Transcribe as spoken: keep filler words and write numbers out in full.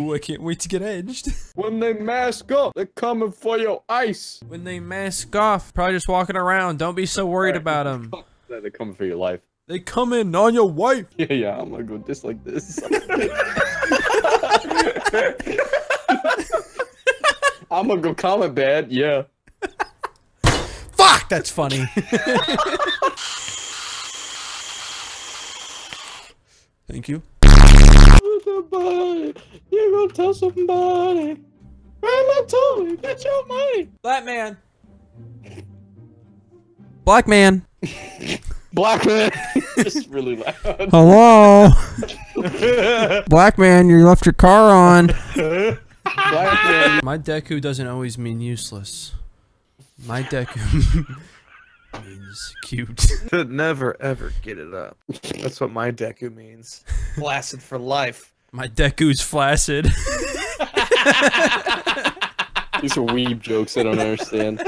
Ooh, I can't wait to get edged. When they mask up, they're coming for your ice. When they mask off, probably just walking around. Don't be so worried right, about them. They're coming for your life. They come in on your wife. Yeah, yeah, I'm gonna go just like this. I'm gonna go call it bad, yeah. Fuck, that's funny. Thank you. Somebody, you're gonna tell somebody. Grandma told me, get your money. Black man. Black man. Black man. Just really loud. Hello. Black man, you left your car on. Black man. My Deku doesn't always mean useless. My Deku means cute. Could never ever get it up. That's what my Deku means. Flaccid for life. My Deku's flaccid. These are weeb jokes I don't understand.